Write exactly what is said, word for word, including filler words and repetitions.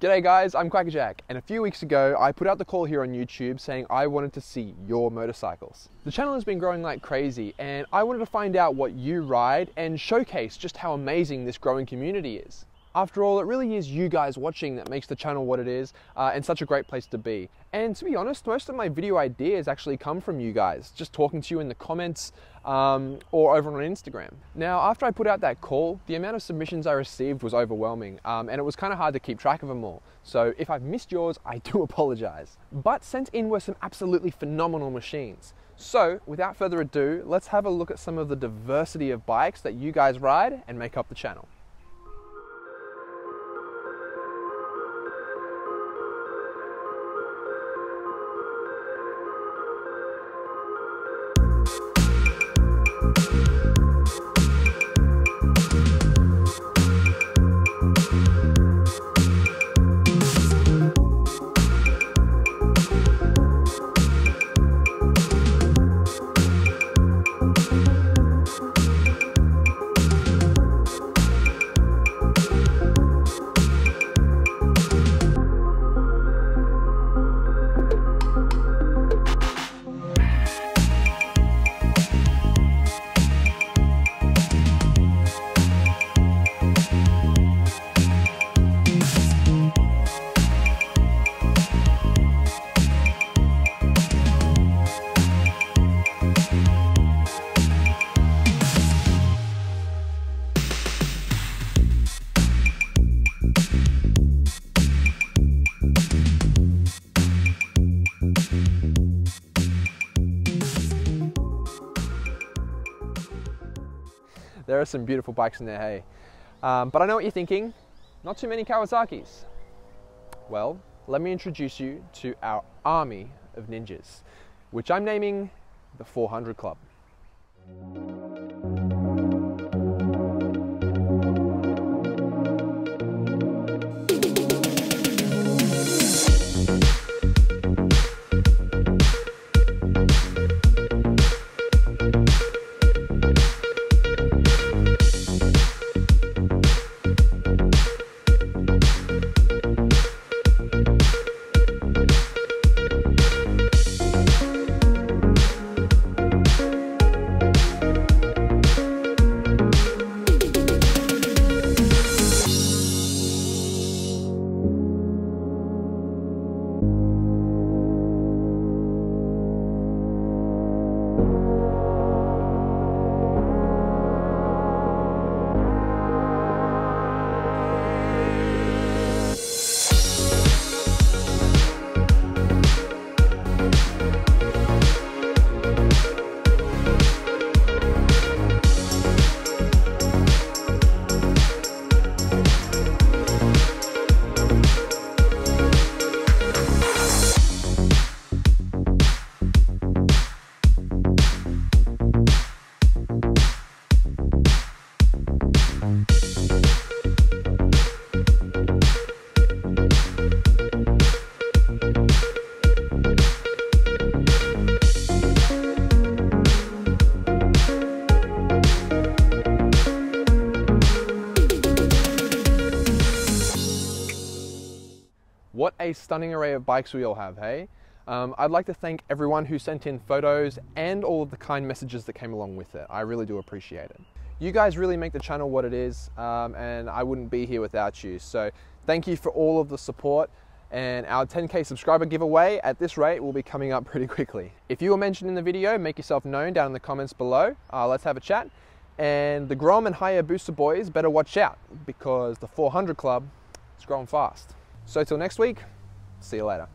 G'day guys, I'm Kwackajack, and a few weeks ago I put out the call here on YouTube saying I wanted to see your motorcycles. The channel has been growing like crazy and I wanted to find out what you ride and showcase just how amazing this growing community is. After all, it really is you guys watching that makes the channel what it is uh, and such a great place to be. And to be honest, most of my video ideas actually come from you guys, just talking to you in the comments um, or over on Instagram. Now, after I put out that call, the amount of submissions I received was overwhelming um, and it was kind of hard to keep track of them all. So if I've missed yours, I do apologize. But sent in were some absolutely phenomenal machines. So without further ado, let's have a look at some of the diversity of bikes that you guys ride and make up the channel. There are some beautiful bikes in there, hey. Um, but I know what you're thinking, not too many Kawasaki's. Well, let me introduce you to our army of ninjas, which I'm naming the four hundred Club. What a stunning array of bikes we all have, hey? Um, I'd like to thank everyone who sent in photos and all of the kind messages that came along with it. I really do appreciate it. You guys really make the channel what it is, um, and I wouldn't be here without you. So thank you for all of the support, and our ten K subscriber giveaway at this rate will be coming up pretty quickly. If you were mentioned in the video, make yourself known down in the comments below. Uh, let's have a chat. And the Grom and Hayabusa boys better watch out, because the four hundred Club is growing fast. So till next week, see you later.